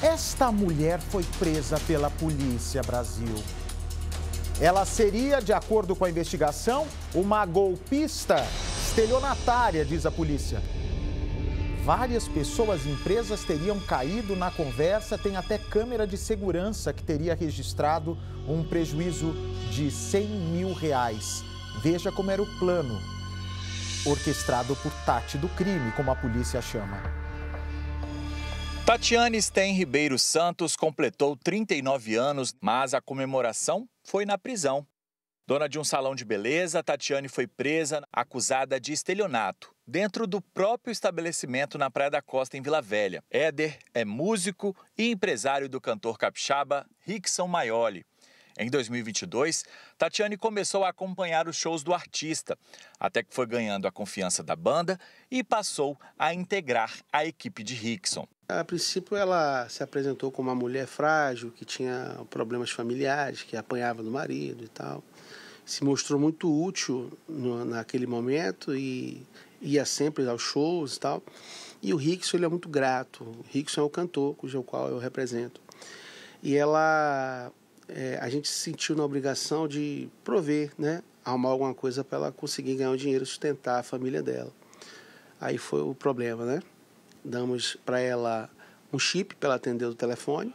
Esta mulher foi presa pela polícia, Brasil. Ela seria, de acordo com a investigação, uma golpista estelionatária, diz a polícia. Várias pessoas e empresas teriam caído na conversa, tem até câmera de segurança que teria registrado um prejuízo de 100 mil reais. Veja como era o plano, orquestrado por Tati do Crime, como a polícia chama. Tatiane Stein Ribeiro Santos completou 39 anos, mas a comemoração foi na prisão. Dona de um salão de beleza, Tatiane foi presa, acusada de estelionato, dentro do próprio estabelecimento na Praia da Costa, em Vila Velha. Éder é músico e empresário do cantor capixaba Rickson Maioli. Em 2022, Tatiane começou a acompanhar os shows do artista, até que foi ganhando a confiança da banda e passou a integrar a equipe de Rickson. A princípio, ela se apresentou como uma mulher frágil, que tinha problemas familiares, que apanhava do marido e tal. Se mostrou muito útil naquele momento e ia sempre aos shows e tal. E o Rickson, ele é muito grato. O Rickson é o cantor, cujo qual eu represento. E ela, a gente se sentiu na obrigação de prover, né? Arrumar alguma coisa para ela conseguir ganhar um dinheiro e sustentar a família dela. Aí foi o problema, né? Damos para ela um chip para ela atender o telefone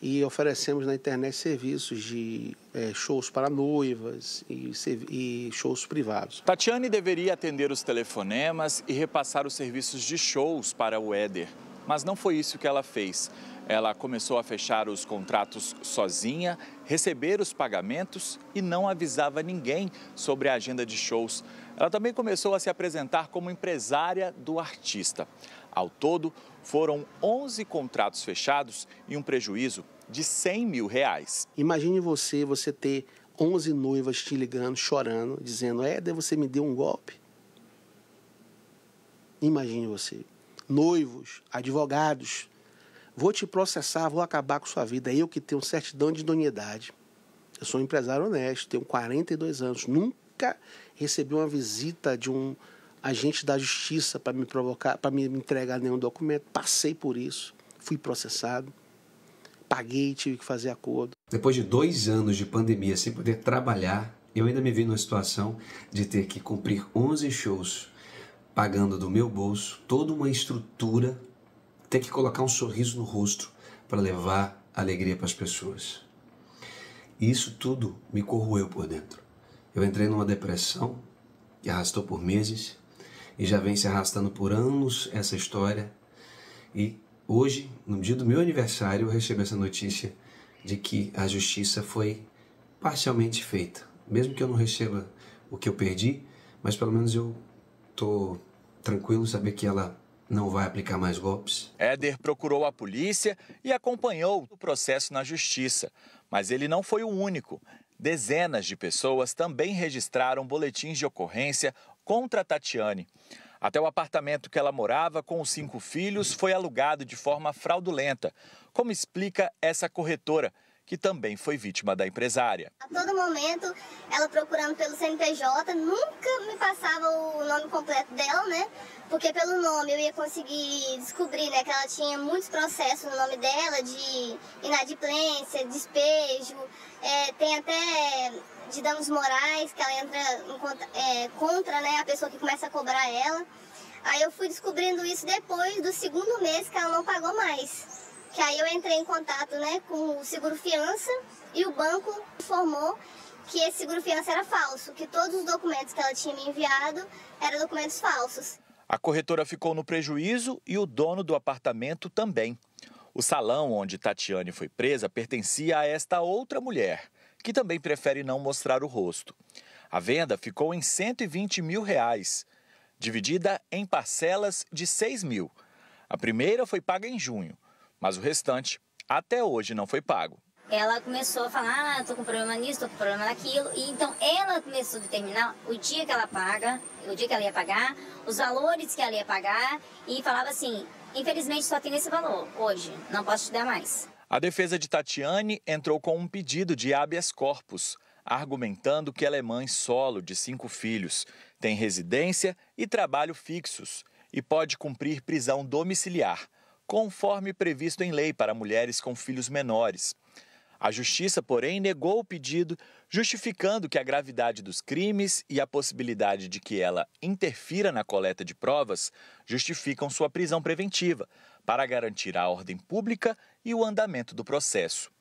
e oferecemos na internet serviços de shows para noivas e shows privados. Tatiane deveria atender os telefonemas e repassar os serviços de shows para o Éder, mas não foi isso que ela fez. Ela começou a fechar os contratos sozinha, receber os pagamentos e não avisava ninguém sobre a agenda de shows. Ela também começou a se apresentar como empresária do artista. Ao todo, foram 11 contratos fechados e um prejuízo de 100 mil reais. Imagine você ter 11 noivas te ligando, chorando, dizendo, Éder, você me deu um golpe. Imagine você, noivos, advogados, vou te processar, vou acabar com sua vida. Eu que tenho certidão de idoneidade. Eu sou um empresário honesto, tenho 42 anos, nunca recebi uma visita de um agente da justiça para me provocar, para me entregar nenhum documento. Passei por isso, fui processado, paguei, tive que fazer acordo. Depois de 2 anos de pandemia sem poder trabalhar, eu ainda me vi numa situação de ter que cumprir 11 shows, pagando do meu bolso toda uma estrutura, ter que colocar um sorriso no rosto para levar alegria para as pessoas. E isso tudo me corroeu por dentro. Eu entrei numa depressão que arrastou por meses. E já vem se arrastando por anos essa história. E hoje, no dia do meu aniversário, eu recebi essa notícia de que a justiça foi parcialmente feita. Mesmo que eu não receba o que eu perdi, mas pelo menos eu tô tranquilo saber que ela não vai aplicar mais golpes. Éder procurou a polícia e acompanhou o processo na justiça. Mas ele não foi o único. Dezenas de pessoas também registraram boletins de ocorrência contra Tatiane. Até o apartamento que ela morava com os 5 filhos foi alugado de forma fraudulenta, como explica essa corretora, que também foi vítima da empresária. A todo momento, ela procurando pelo CNPJ, nunca me passava o nome completo dela, né? Porque pelo nome eu ia conseguir descobrir, né, que ela tinha muitos processos no nome dela, de inadimplência, despejo, tem até de danos morais, que ela entra contra, né, a pessoa que começa a cobrar ela. Aí eu fui descobrindo isso depois do 2º mês que ela não pagou mais. Que aí eu entrei em contato, né, com o seguro-fiança e o banco informou que esse seguro-fiança era falso, que todos os documentos que ela tinha me enviado eram documentos falsos. A corretora ficou no prejuízo e o dono do apartamento também. O salão onde Tatiane foi presa pertencia a esta outra mulher, que também prefere não mostrar o rosto. A venda ficou em 120 mil reais, dividida em parcelas de 6 mil. A primeira foi paga em junho. Mas o restante, até hoje, não foi pago. Ela começou a falar, tô com problema nisso, tô com problema naquilo. E então, ela começou a determinar o dia que ela paga, o dia que ela ia pagar, os valores que ela ia pagar. E falava assim, infelizmente, só tem esse valor hoje, não posso te dar mais. A defesa de Tatiane entrou com um pedido de habeas corpus, argumentando que ela é mãe solo de 5 filhos, tem residência e trabalho fixos e pode cumprir prisão domiciliar, conforme previsto em lei para mulheres com filhos menores. A Justiça, porém, negou o pedido, justificando que a gravidade dos crimes e a possibilidade de que ela interfira na coleta de provas justificam sua prisão preventiva, para garantir a ordem pública e o andamento do processo.